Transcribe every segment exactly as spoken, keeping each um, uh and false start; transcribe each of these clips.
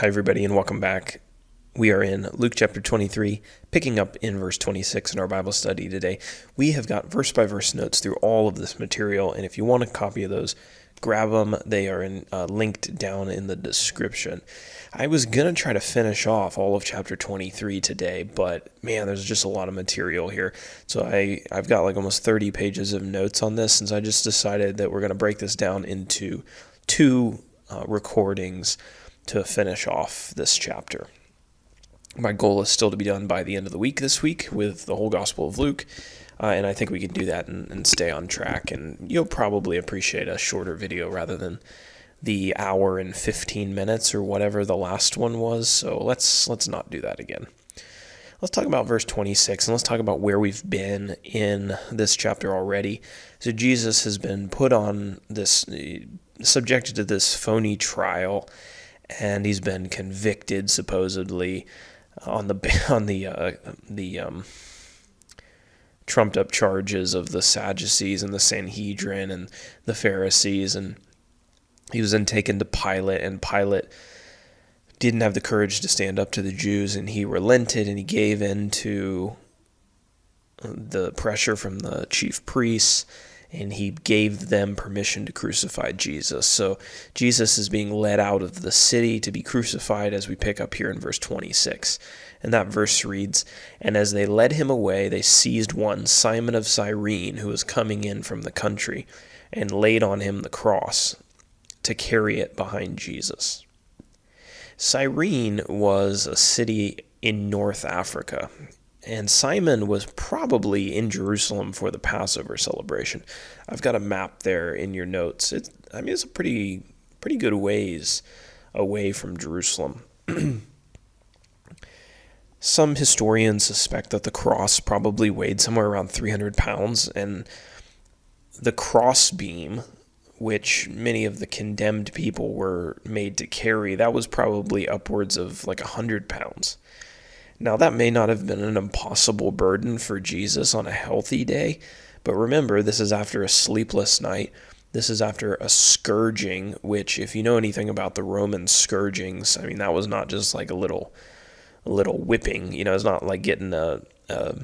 Hi, everybody, and welcome back. We are in Luke chapter twenty-three, picking up in verse twenty-six in our Bible study today. We have got verse-by-verse notes through all of this material, and if you want a copy of those, grab them. They are in, uh, linked down in the description. I was going to try to finish off all of chapter twenty-three today, but man, there's just a lot of material here. So I, I've got like almost thirty pages of notes on this, and so I just decided that we're going to break this down into two uh, recordings to finish off this chapter. My goal is still to be done by the end of the week this week with the whole Gospel of Luke, uh, and I think we can do that and, and stay on track, and you'll probably appreciate a shorter video rather than the hour and fifteen minutes or whatever the last one was, so let's, let's not do that again. Let's talk about verse twenty-six, and let's talk about where we've been in this chapter already. So Jesus has been put on this, subjected to this phony trial, and he's been convicted supposedly on the on the uh, the um, trumped up charges of the Sadducees and the Sanhedrin and the Pharisees, and he was then taken to Pilate, and Pilate didn't have the courage to stand up to the Jews, and he relented and he gave in to the pressure from the chief priests, and he gave them permission to crucify Jesus. So Jesus is being led out of the city to be crucified as we pick up here in verse twenty-six. And that verse reads, "And as they led him away, they seized one, Simon of Cyrene, who was coming in from the country, and laid on him the cross to carry it behind Jesus." Cyrene was a city in North Africa, and Simon was probably in Jerusalem for the Passover celebration. I've got a map there in your notes. It, I mean, it's a pretty, pretty good ways away from Jerusalem. Some historians suspect that the cross probably weighed somewhere around three hundred pounds, and the cross beam, which many of the condemned people were made to carry, that was probably upwards of like one hundred pounds. Now, that may not have been an impossible burden for Jesus on a healthy day, but remember, this is after a sleepless night. This is after a scourging, which, if you know anything about the Roman scourgings, I mean, that was not just like a little a little whipping. You know, it's not like getting a, a,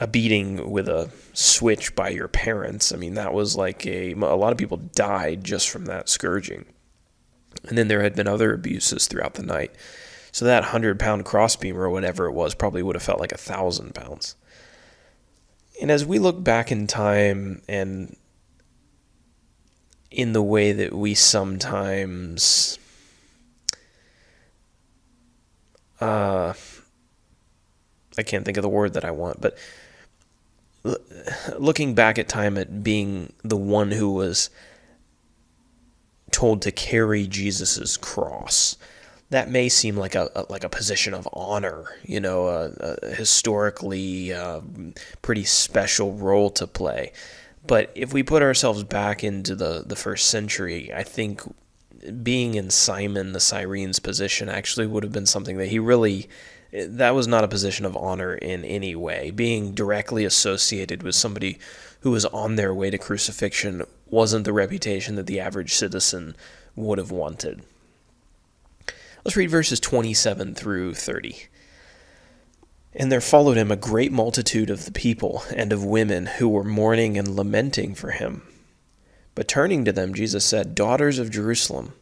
a beating with a switch by your parents. I mean, that was like a, a lot of people died just from that scourging. And then there had been other abuses throughout the night. So that hundred-pound crossbeam or whatever it was probably would have felt like a thousand pounds. And as we look back in time and in the way that we sometimes uh, I can't think of the word that I want, but looking back at time at being the one who was told to carry Jesus's cross, that may seem like a, a like a position of honor, you know, a, a historically uh, pretty special role to play. But if we put ourselves back into the, the first century, I think being in Simon the Cyrene's position actually would have been something that he really, that was not a position of honor in any way. Being directly associated with somebody who was on their way to crucifixion wasn't the reputation that the average citizen would have wanted. Let's read verses twenty-seven through thirty. "And there followed him a great multitude of the people and of women who were mourning and lamenting for him. But turning to them, Jesus said, 'Daughters of Jerusalem,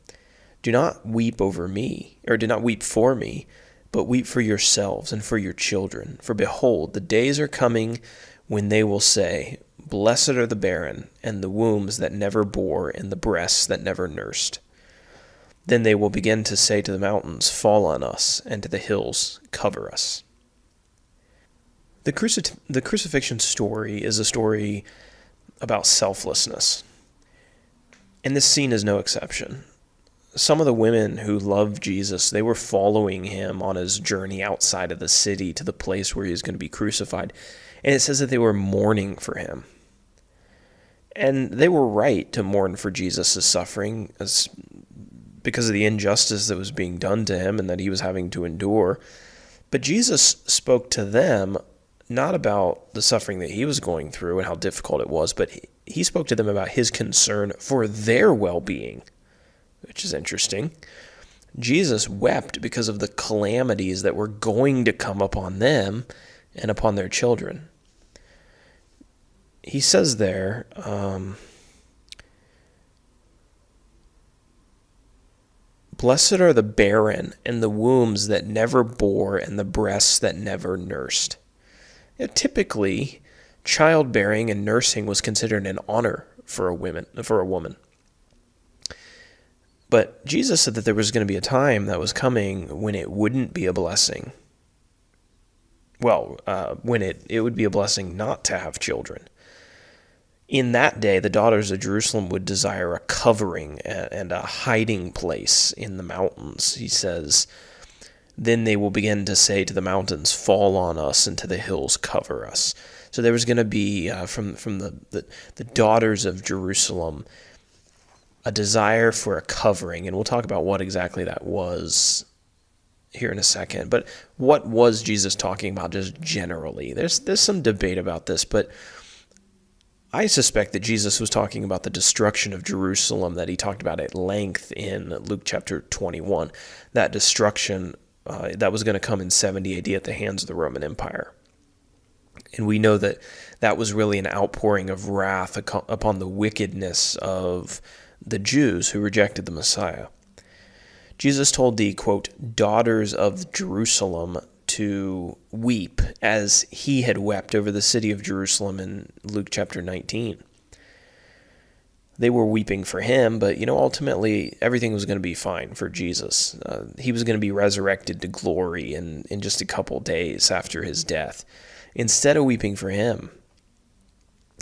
do not weep over me, or do not weep for me, but weep for yourselves and for your children. For behold, the days are coming when they will say, Blessed are the barren, and the wombs that never bore, and the breasts that never nursed. Then they will begin to say to the mountains, Fall on us, and to the hills, Cover us.'" The cruci- the crucifixion story is a story about selflessness, and this scene is no exception. Some of the women who loved Jesus, they were following him on his journey outside of the city to the place where he was going to be crucified, and it says that they were mourning for him. And they were right to mourn for Jesus' suffering, as because of the injustice that was being done to him and that he was having to endure. But Jesus spoke to them not about the suffering that he was going through and how difficult it was, but he spoke to them about his concern for their well-being, which is interesting. Jesus wept because of the calamities that were going to come upon them and upon their children. He says there, um, blessed are the barren and the wombs that never bore and the breasts that never nursed. You know, typically, childbearing and nursing was considered an honor for a woman, for a woman. But Jesus said that there was going to be a time that was coming when it wouldn't be a blessing. Well, uh, when it, it would be a blessing not to have children. In that day, the daughters of Jerusalem would desire a covering and a hiding place in the mountains. He says, then they will begin to say to the mountains, fall on us, and to the hills, cover us. So there was going to be, uh, from, from the, the, the daughters of Jerusalem, a desire for a covering, and we'll talk about what exactly that was here in a second. But what was Jesus talking about just generally? There's, there's some debate about this, but I suspect that Jesus was talking about the destruction of Jerusalem that he talked about at length in Luke chapter twenty-one, that destruction uh, that was going to come in seventy A D at the hands of the Roman Empire. And we know that that was really an outpouring of wrath upon the wickedness of the Jews who rejected the Messiah. Jesus told the, quote, daughters of Jerusalem to weep as he had wept over the city of Jerusalem in Luke chapter nineteen. They were weeping for him, but, you know, ultimately everything was going to be fine for Jesus. Uh, he was going to be resurrected to glory in, in just a couple days after his death. Instead of weeping for him,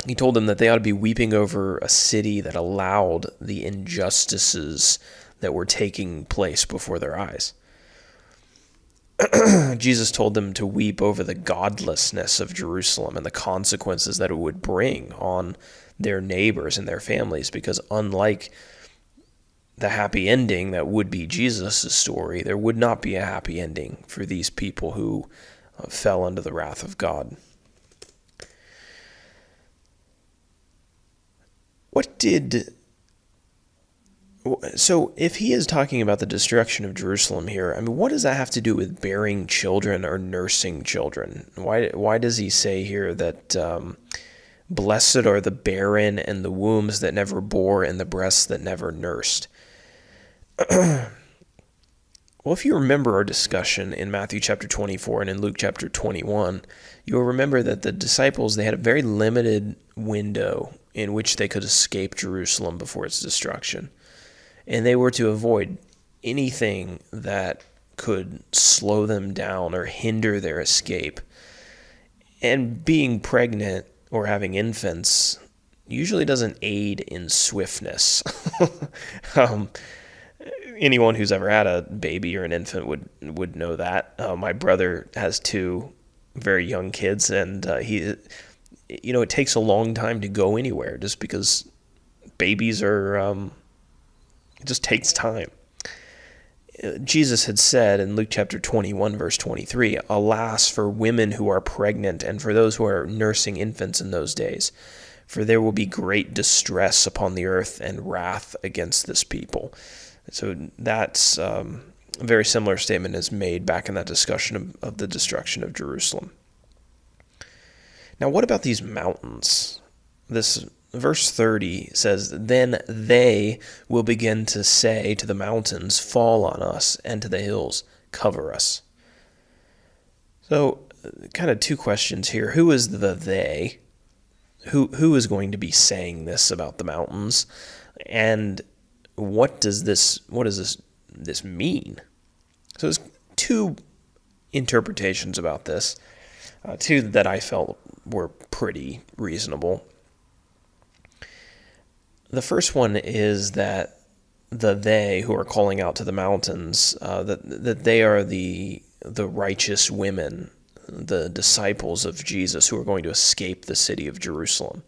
he told them that they ought to be weeping over a city that allowed the injustices that were taking place before their eyes. Jesus told them to weep over the godlessness of Jerusalem and the consequences that it would bring on their neighbors and their families, because unlike the happy ending that would be Jesus' story, there would not be a happy ending for these people who uh, fell under the wrath of God. What did, so if he is talking about the destruction of Jerusalem here, I mean, what does that have to do with bearing children or nursing children? Why, why does he say here that um, blessed are the barren and the wombs that never bore and the breasts that never nursed? Well, if you remember our discussion in Matthew chapter twenty-four and in Luke chapter twenty-one, you'll remember that the disciples, they had a very limited window in which they could escape Jerusalem before its destruction. And they were to avoid anything that could slow them down or hinder their escape. And being pregnant or having infants usually doesn't aid in swiftness. um, anyone who's ever had a baby or an infant would, would know that. Uh, my brother has two very young kids, and uh, he... you know, it takes a long time to go anywhere just because babies are, um, it just takes time. Jesus had said in Luke chapter twenty-one, verse twenty-three, alas for women who are pregnant and for those who are nursing infants in those days, for there will be great distress upon the earth and wrath against this people. So that's um, a very similar statement is made back in that discussion of, of the destruction of Jerusalem. Now, what about these mountains? This verse thirty says, then they will begin to say to the mountains, fall on us, and to the hills, cover us. So, kind of two questions here. Who is the they? Who, who is going to be saying this about the mountains? And what does this, what does this, this mean? So there's two interpretations about this. Uh, two that I felt were pretty reasonable. The first one is that the they who are calling out to the mountains, uh, that, that they are the, the righteous women, the disciples of Jesus who are going to escape the city of Jerusalem.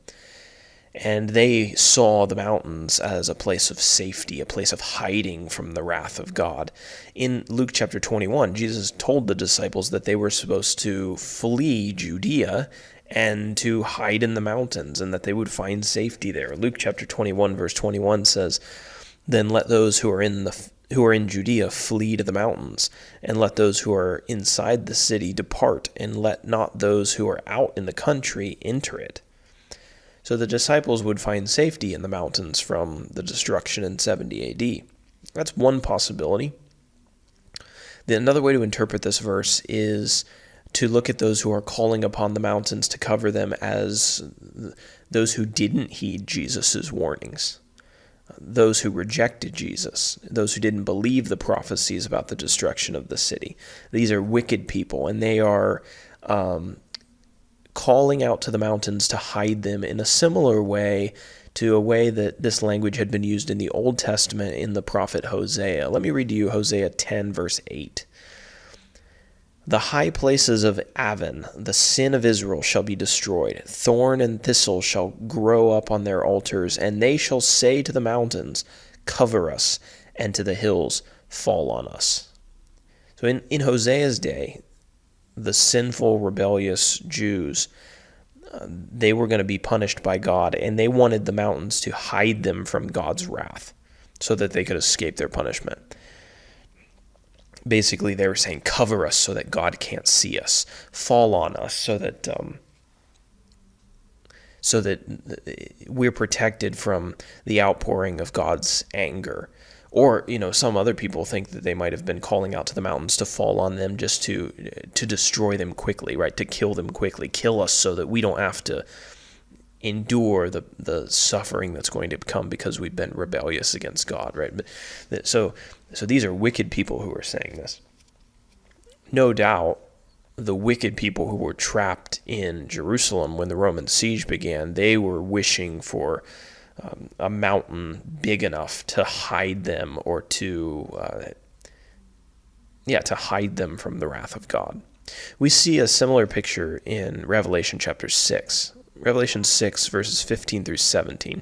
And they saw the mountains as a place of safety, a place of hiding from the wrath of God. In Luke chapter twenty-one, Jesus told the disciples that they were supposed to flee Judea and to hide in the mountains and that they would find safety there. Luke chapter twenty-one, verse twenty-one says, then let those who are in the who are in Judea flee to the mountains, and let those who are inside the city depart, and let not those who are out in the country enter it. So the disciples would find safety in the mountains from the destruction in seventy A D. That's one possibility. Then another way to interpret this verse is to look at those who are calling upon the mountains to cover them as those who didn't heed Jesus' warnings, those who rejected Jesus, those who didn't believe the prophecies about the destruction of the city. These are wicked people, and they are um, calling out to the mountains to hide them in a similar way to a way that this language had been used in the Old Testament in the prophet Hosea. Let me read to you Hosea ten, verse eight. The high places of Avon, the sin of Israel, shall be destroyed. Thorn and thistle shall grow up on their altars, and they shall say to the mountains, cover us, and to the hills, fall on us. So in, in Hosea's day, the sinful, rebellious Jews, uh, they were going to be punished by God, and they wanted the mountains to hide them from God's wrath so that they could escape their punishment. Basically, they were saying, cover us so that God can't see us. Fall on us so that um, so that we're protected from the outpouring of God's anger. Or, you know, some other people think that they might have been calling out to the mountains to fall on them just to, to destroy them quickly, right? To kill them quickly. Kill us so that we don't have to endure the, the suffering that's going to come because we've been rebellious against God, right? But, so, so these are wicked people who are saying this. No doubt the wicked people who were trapped in Jerusalem when the Roman siege began, they were wishing for um, a mountain big enough to hide them or to, uh, yeah, to hide them from the wrath of God. We see a similar picture in Revelation chapter six. Revelation six, verses fifteen through seventeen.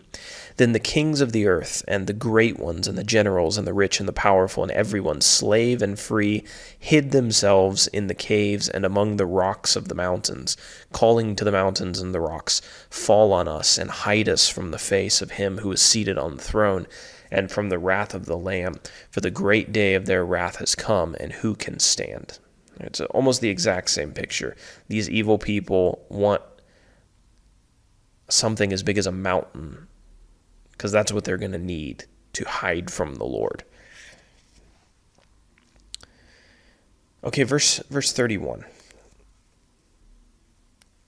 Then the kings of the earth, and the great ones, and the generals, and the rich, and the powerful, and everyone, slave and free, hid themselves in the caves and among the rocks of the mountains, calling to the mountains and the rocks, fall on us, and hide us from the face of him who is seated on the throne, and from the wrath of the Lamb, for the great day of their wrath has come, and who can stand? It's almost the exact same picture. These evil people want something as big as a mountain, because that's what they're going to need to hide from the Lord. Okay, verse verse thirty-one.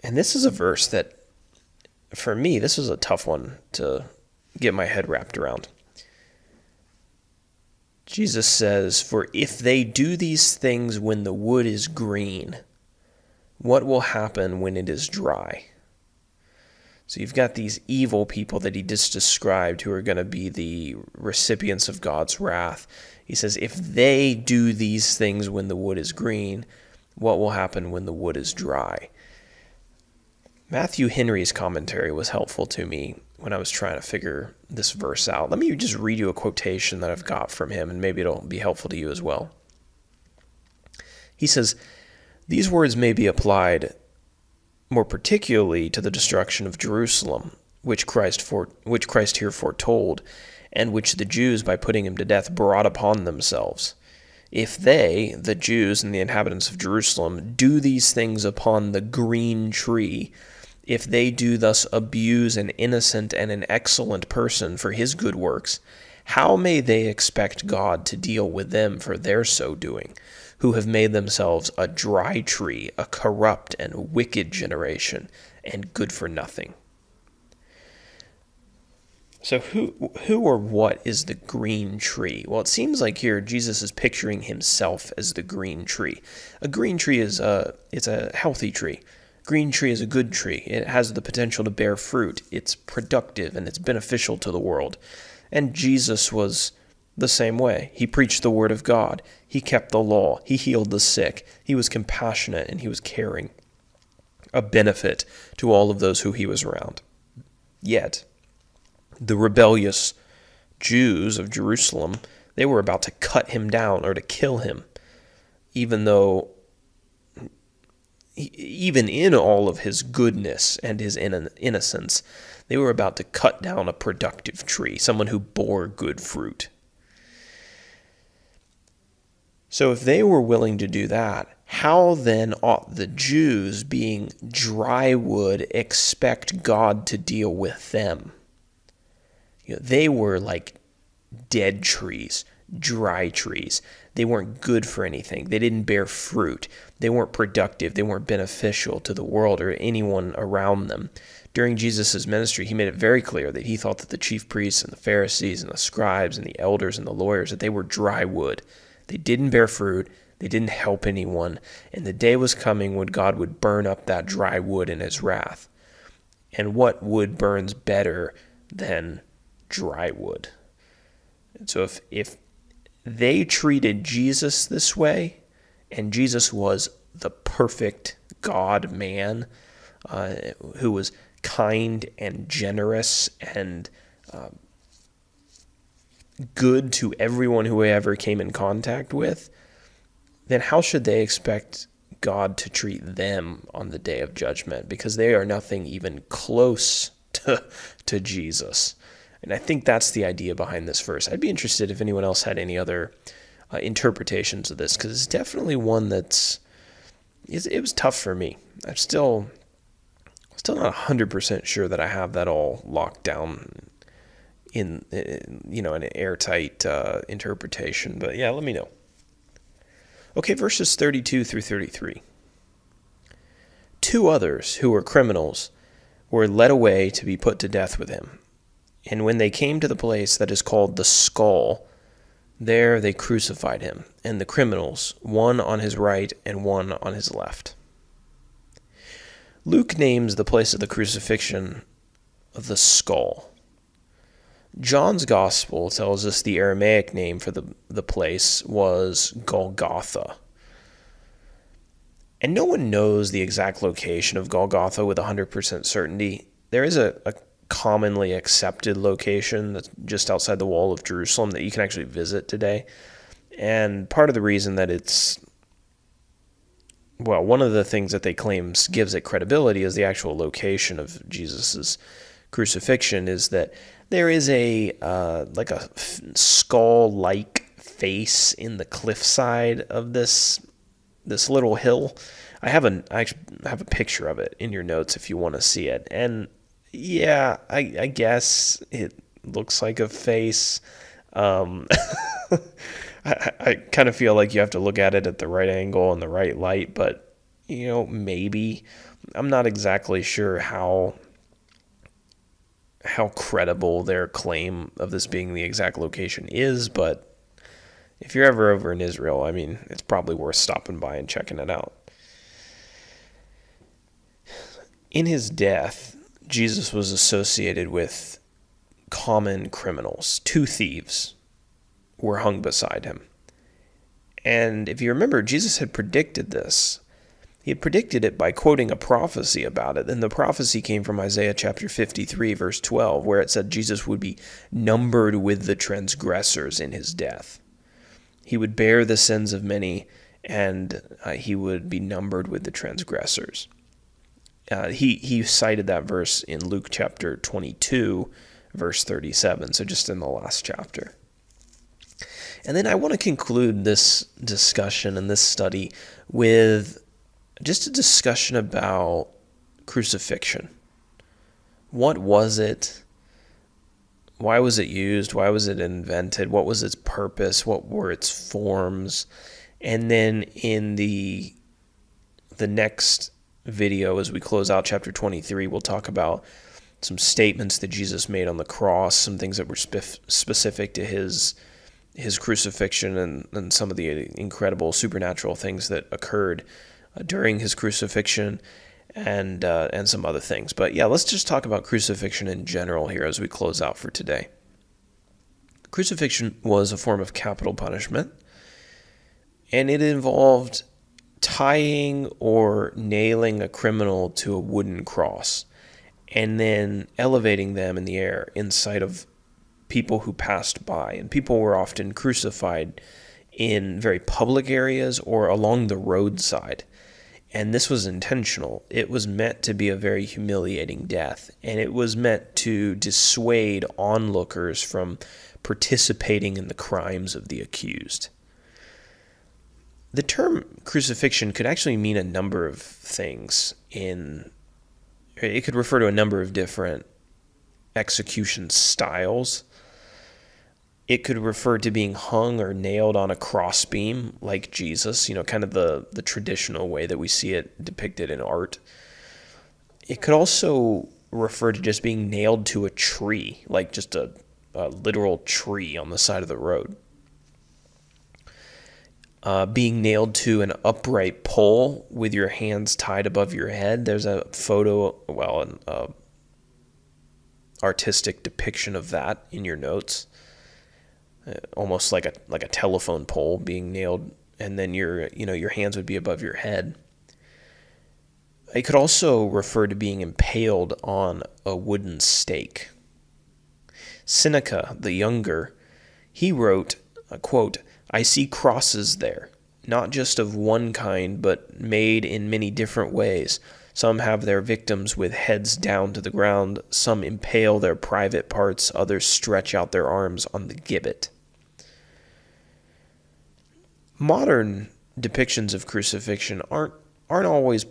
And this is a verse that, for me, this was a tough one to get my head wrapped around. Jesus says, "For if they do these things when the wood is green, what will happen when it is dry?" So you've got these evil people that he just described who are going to be the recipients of God's wrath. He says, if they do these things when the wood is green, what will happen when the wood is dry? Matthew Henry's commentary was helpful to me when I was trying to figure this verse out. Let me just read you a quotation that I've got from him, and maybe it'll be helpful to you as well. He says, "These words may be applied more particularly to the destruction of Jerusalem, which Christ, for, which Christ here foretold, and which the Jews, by putting him to death, brought upon themselves. If they, the Jews and the inhabitants of Jerusalem, do these things upon the green tree, if they do thus abuse an innocent and an excellent person for his good works, how may they expect God to deal with them for their so doing, who have made themselves a dry tree, a corrupt and wicked generation, and good for nothing?" So who who or what is the green tree? Well, it seems like here Jesus is picturing himself as the green tree. A green tree is a, it's a healthy tree. A green tree is a good tree. It has the potential to bear fruit. It's productive, and it's beneficial to the world. And Jesus was the same way. He preached the word of God. He kept the law. He healed the sick. He was compassionate, and he was caring, a benefit to all of those who he was around. Yet, the rebellious Jews of Jerusalem, they were about to cut him down or to kill him, even though, even in all of his goodness and his innocence, they were about to cut down a productive tree, someone who bore good fruit. So if they were willing to do that, how then ought the Jews, being dry wood, expect God to deal with them? You know, they were like dead trees, dry trees. They weren't good for anything. They didn't bear fruit. They weren't productive. They weren't beneficial to the world or anyone around them. During Jesus' ministry, he made it very clear that he thought that the chief priests and the Pharisees and the scribes and the elders and the lawyers, that they were dry wood. They didn't bear fruit. They didn't help anyone. And the day was coming when God would burn up that dry wood in his wrath. And what wood burns better than dry wood? And so if, if they treated Jesus this way, and Jesus was the perfect God-man uh, who was kind and generous and uh, good to everyone who ever came in contact with, then how should they expect God to treat them on the day of judgment? Because they are nothing even close to, to Jesus. And I think that's the idea behind this verse. I'd be interested if anyone else had any other uh, interpretations of this, because it's definitely one that's, it, it was tough for me. I'm still, still not one hundred percent sure that I have that all locked down in, in you know, an airtight uh, interpretation. But yeah, let me know. Okay, verses thirty-two through thirty-three. Two others who were criminals were led away to be put to death with him. And when they came to the place that is called the Skull, there they crucified him, and the criminals, one on his right and one on his left. Luke names the place of the crucifixion the Skull. John's Gospel tells us the Aramaic name for the, the place was Golgotha. And no one knows the exact location of Golgotha with one hundred percent certainty. There is a, a commonly accepted location that's just outside the wall of Jerusalem that you can actually visit today. And part of the reason that it's, well, one of the things that they claim gives it credibility is the actual location of Jesus's crucifixion, is that there is a uh, like a skull-like face in the cliffside of this this little hill. I have a I have a picture of it in your notes if you want to see it. And yeah, I, I guess it looks like a face. Um, I, I kind of feel like you have to look at it at the right angle and the right light, but you know, maybe I'm not exactly sure how. how credible their claim of this being the exact location is, but if you're ever over in Israel, I mean, it's probably worth stopping by and checking it out. In his death, Jesus was associated with common criminals. Two thieves were hung beside him. And if you remember, Jesus had predicted this. He had predicted it by quoting a prophecy about it, and the prophecy came from Isaiah chapter fifty-three, verse twelve, where it said Jesus would be numbered with the transgressors in his death. He would bear the sins of many, and uh, he would be numbered with the transgressors. Uh, he, he cited that verse in Luke chapter twenty-two, verse thirty-seven, so just in the last chapter. And then I want to conclude this discussion and this study with just a discussion about crucifixion. What was it? Why was it used? Why was it invented? What was its purpose? What were its forms? And then in the, the next video, as we close out chapter twenty-three, we'll talk about some statements that Jesus made on the cross, some things that were spef- specific to his his crucifixion, and, and some of the incredible supernatural things that occurred during his crucifixion, and uh, and some other things. But yeah, let's just talk about crucifixion in general here as we close out for today. Crucifixion was a form of capital punishment, and it involved tying or nailing a criminal to a wooden cross and then elevating them in the air in sight of people who passed by. And people were often crucified in very public areas or along the roadside. And this was intentional. It was meant to be a very humiliating death, and it was meant to dissuade onlookers from participating in the crimes of the accused. The term crucifixion could actually mean a number of things. In it could refer to a number of different execution styles. It could refer to being hung or nailed on a crossbeam like Jesus, you know, kind of the, the traditional way that we see it depicted in art. It could also refer to just being nailed to a tree, like just a, a literal tree on the side of the road. Uh, being nailed to an upright pole with your hands tied above your head. There's a photo, well, an uh, artistic depiction of that in your notes. Uh, almost like a like a telephone pole being nailed, and then your you know your hands would be above your head. It could also refer to being impaled on a wooden stake. Seneca the Younger, he wrote, uh, quote, "I see crosses there, not just of one kind, but made in many different ways. Some have their victims with heads down to the ground, some impale their private parts, others stretch out their arms on the gibbet." Modern depictions of crucifixion aren't, aren't always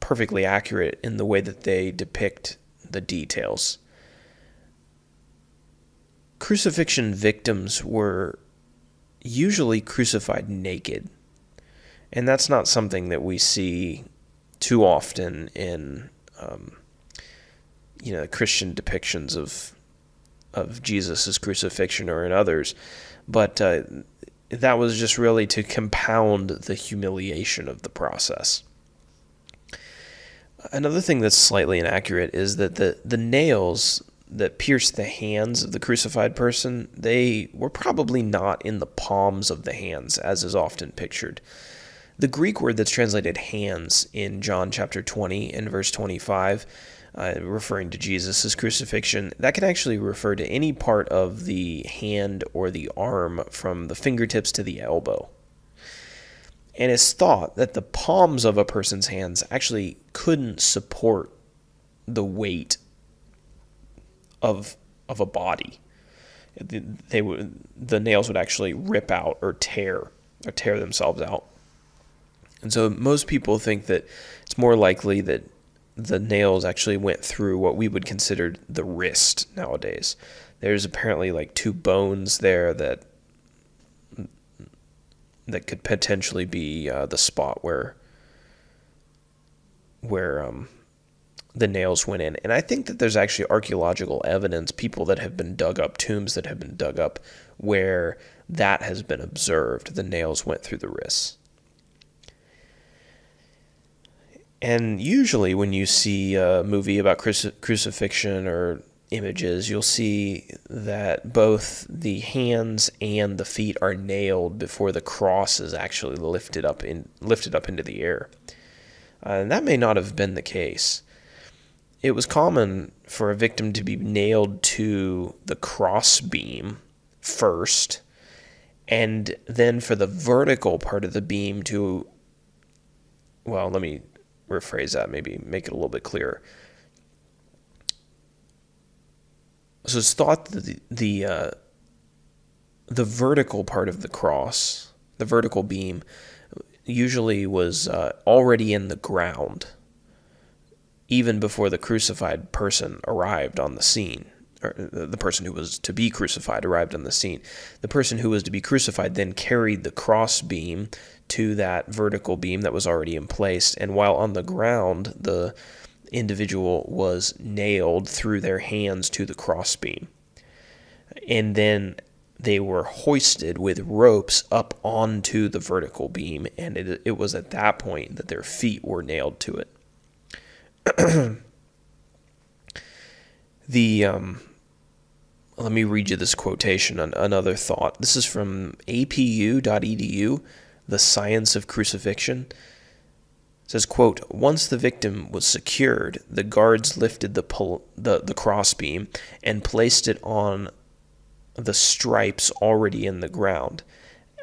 perfectly accurate in the way that they depict the details. Crucifixion victims were usually crucified naked, and that's not something that we see too often in um, you know Christian depictions of of Jesus's crucifixion or in others, but uh, that was just really to compound the humiliation of the process. Another thing that's slightly inaccurate is that the the nails that pierced the hands of the crucified person, they were probably not in the palms of the hands, as is often pictured. The Greek word that's translated hands in John chapter twenty and verse twenty-five, uh, referring to Jesus' crucifixion, that can actually refer to any part of the hand or the arm from the fingertips to the elbow. And it's thought that the palms of a person's hands actually couldn't support the weight of of a body. They would, the nails would actually rip out or tear or tear themselves out. And so most people think that it's more likely that the nails actually went through what we would consider the wrist nowadays. There's apparently like two bones there that that could potentially be uh, the spot where where um, the nails went in. And I think that there's actually archaeological evidence, people that have been dug up, tombs that have been dug up, where that has been observed. The nails went through the wrists. And usually when you see a movie about cruci- crucifixion or images, you'll see that both the hands and the feet are nailed before the cross is actually lifted up in lifted up into the air. Uh, and that may not have been the case. It was common for a victim to be nailed to the cross beam first, and then for the vertical part of the beam to, well, let me rephrase that, maybe make it a little bit clearer. So it's thought that the the, uh, the vertical part of the cross, the vertical beam, usually was uh, already in the ground, even before the crucified person arrived on the scene, or the person who was to be crucified arrived on the scene. The person who was to be crucified then carried the cross beam to that vertical beam that was already in place, and while on the ground, the individual was nailed through their hands to the cross beam. And then they were hoisted with ropes up onto the vertical beam, and it, it was at that point that their feet were nailed to it. the um, let me read you this quotation on another thought. This is from A P U dot E D U, The Science of Crucifixion. It says, quote, "Once the victim was secured, the guards lifted the pole, the the crossbeam and placed it on the stripes already in the ground.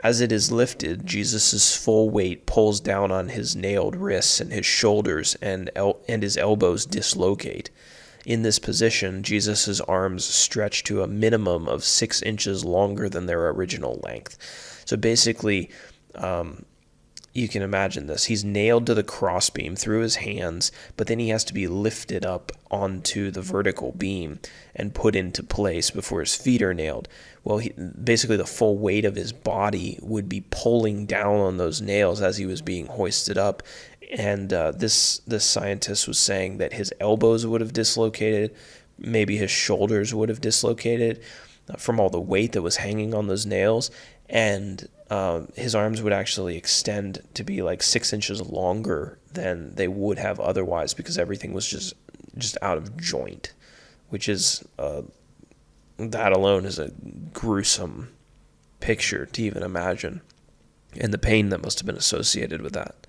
As it is lifted, Jesus' full weight pulls down on his nailed wrists and his shoulders, and, el and his elbows dislocate. In this position, Jesus' arms stretch to a minimum of six inches longer than their original length." So basically, um, you can imagine this. He's nailed to the crossbeam through his hands, but then he has to be lifted up onto the vertical beam and put into place before his feet are nailed. Well, he, basically the full weight of his body would be pulling down on those nails as he was being hoisted up. And uh, this, this scientist was saying that his elbows would have dislocated, maybe his shoulders would have dislocated uh, from all the weight that was hanging on those nails. And uh, his arms would actually extend to be like six inches longer than they would have otherwise, because everything was just, just out of joint, which is, uh, that alone is a gruesome picture to even imagine, and the pain that must have been associated with that.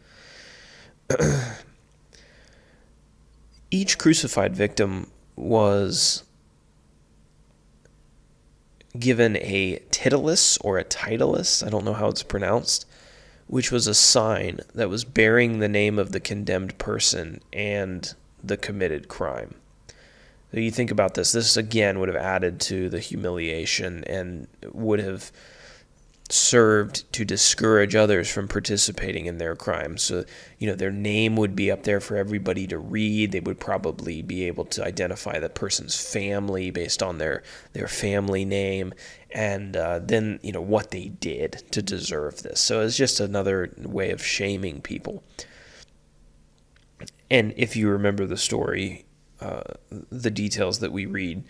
Each crucified victim was given a titulus or a titulus, I don't know how it's pronounced, which was a sign that was bearing the name of the condemned person and the committed crime. So you think about this, this again would have added to the humiliation and would have served to discourage others from participating in their crime. So, you know, their name would be up there for everybody to read. They would probably be able to identify the person's family based on their, their family name, and uh, then, you know, what they did to deserve this. So it's just another way of shaming people. And if you remember the story, uh, the details that we read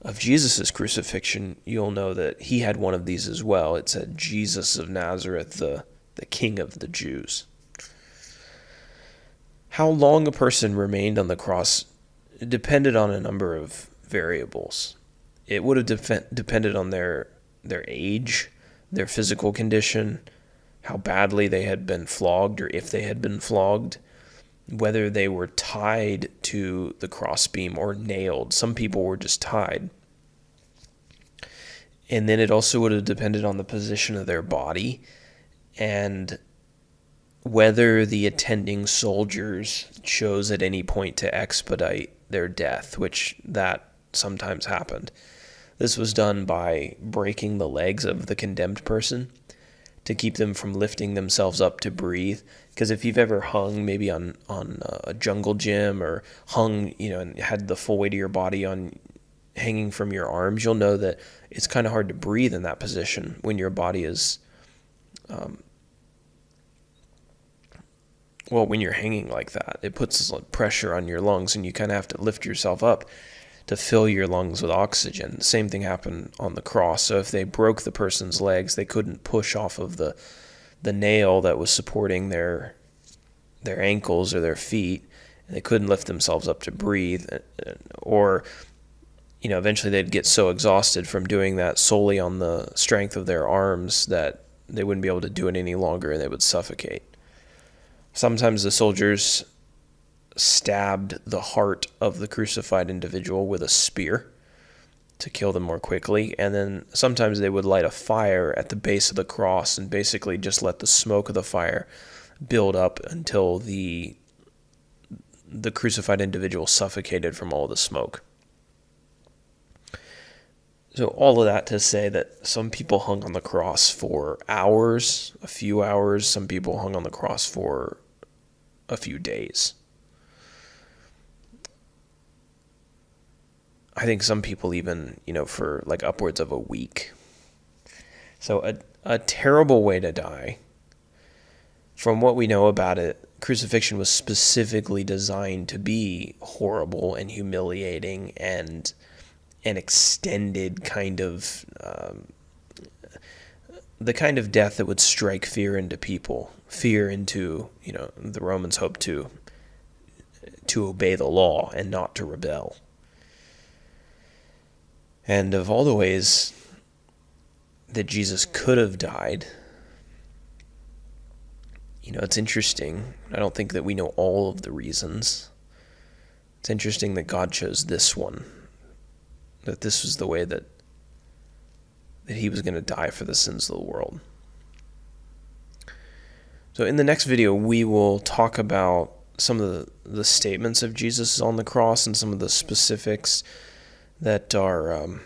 of Jesus' crucifixion, you'll know that he had one of these as well. It said, Jesus of Nazareth, the, the King of the Jews. How long a person remained on the cross depended on a number of variables. It would have def- depended on their, their age, their physical condition, how badly they had been flogged, or if they had been flogged, whether they were tied to the crossbeam or nailed. Some people were just tied. And then it also would have depended on the position of their body and whether the attending soldiers chose at any point to expedite their death, which that sometimes happened. This was done by breaking the legs of the condemned person to keep them from lifting themselves up to breathe. Because if you've ever hung maybe on, on a jungle gym, or hung, you know, and had the full weight of your body on hanging from your arms, you'll know that it's kind of hard to breathe in that position when your body is, um, well, when you're hanging like that. It puts pressure on your lungs, and you kind of have to lift yourself up to fill your lungs with oxygen. The same thing happened on the cross. So if they broke the person's legs, they couldn't push off of the the nail that was supporting their their ankles or their feet, and they couldn't lift themselves up to breathe. Or, you know, eventually they'd get so exhausted from doing that solely on the strength of their arms that they wouldn't be able to do it any longer, and they would suffocate. Sometimes the soldiers stabbed the heart of the crucified individual with a spear to kill them more quickly, and then sometimes they would light a fire at the base of the cross and basically just let the smoke of the fire build up until the the crucified individual suffocated from all the smoke. So all of that to say that some people hung on the cross for hours, a few hours, some people hung on the cross for a few days. I think some people even, you know, for like upwards of a week. So a, a terrible way to die. From what we know about it, crucifixion was specifically designed to be horrible and humiliating and an extended kind of, um, the kind of death that would strike fear into people, fear into, you know, the Romans hoped to, to obey the law and not to rebel. And of all the ways that Jesus could have died, you know, it's interesting. I don't think that we know all of the reasons. It's interesting that God chose this one, that this was the way that, that he was going to die for the sins of the world. So in the next video, we will talk about some of the, the statements of Jesus on the cross and some of the specifics that are um,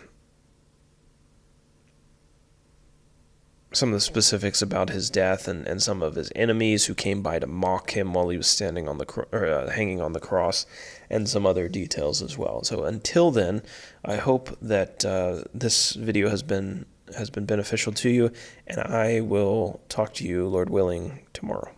some of the specifics about his death and, and some of his enemies who came by to mock him while he was standing on the cro- or, uh, hanging on the cross, and some other details as well. So until then, I hope that uh, this video has been has been beneficial to you, and I will talk to you, Lord willing, tomorrow.